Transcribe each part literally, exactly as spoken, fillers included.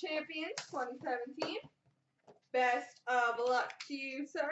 Champions twenty seventeen. Best of luck to you, sir.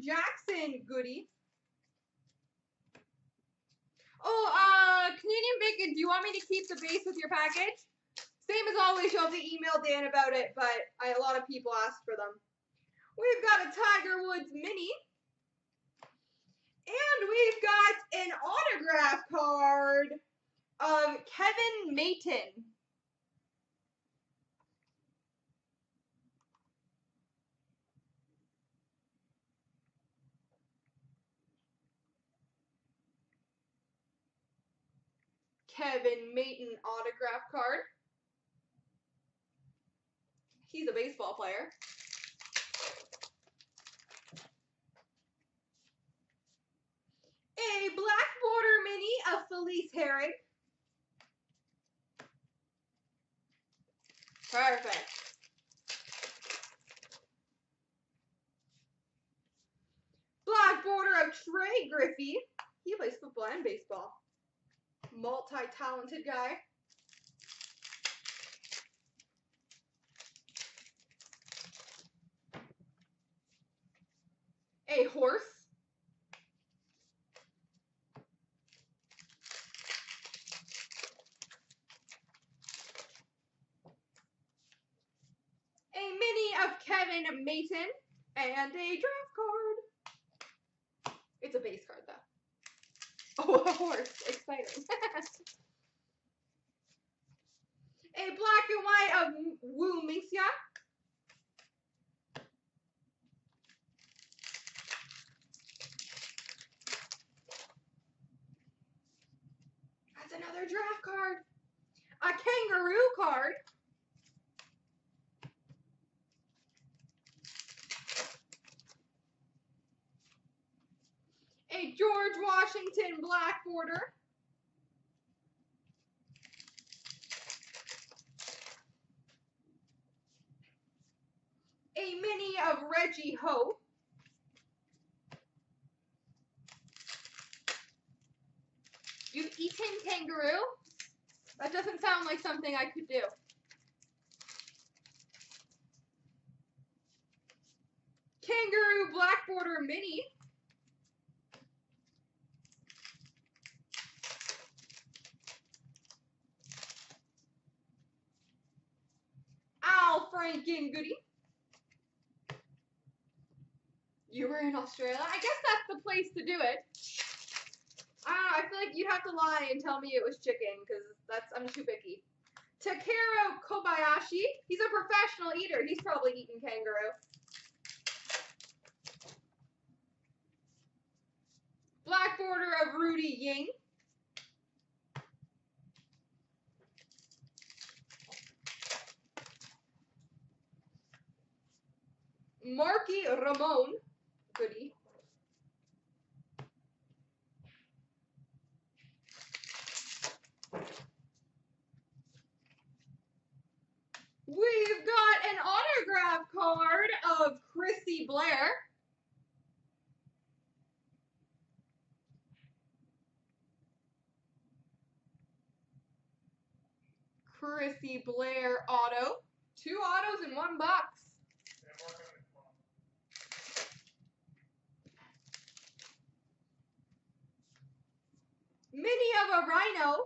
Jackson goodie. Oh, uh, Canadian Bacon, do you want me to keep the base with your package? Same as always, you'll have to email Dan about it, but I, a lot of people asked for them. We've got a Tiger Woods mini. And we've got an autograph card of Kevin Maitan. Kevin Maitan autograph card. He's a baseball player. A black border mini of Felice Herring. Perfect. Black border of Trey Griffey. He plays football and baseball. Multi-talented guy. A horse. A mini of Kevin Mason and a draft card. It's a base card though. Oh, a horse. Exciting. A black and white of Wu Mingxia. That's another draft card. A kangaroo card. A George Washington black border. A mini of Reggie Ho. You've eaten kangaroo? That doesn't sound like something I could do. Kangaroo black border mini. Franken goodie. You were in Australia? I guess that's the place to do it. I don't know, I feel like you'd have to lie and tell me it was chicken, because that's, I'm too picky. Takeru Kobayashi. He's a professional eater. He's probably eaten kangaroo. Black border of Rudy Ying. Marky Ramon, goodie. We've got an autograph card of Chrissy Blair. Chrissy Blair auto. Two autos in one box. Mini of a rhino.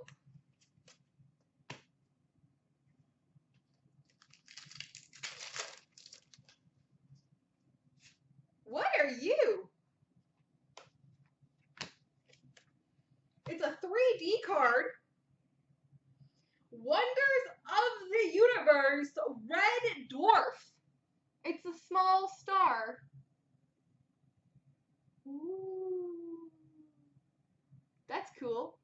What are you? It's a three D card. Wonders of the Universe, Red Dwarf. It's a small star. Ooh. That's cool.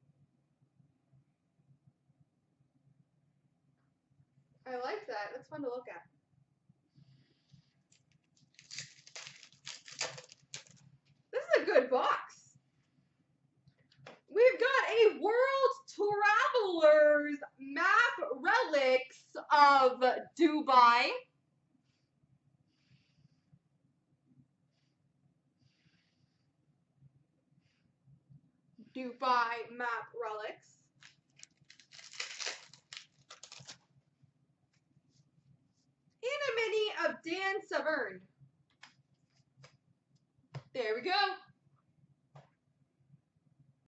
I like that. That's fun to look at. Warriors map relics of Dubai. Dubai map relics. And a mini of Dan Severn. There we go.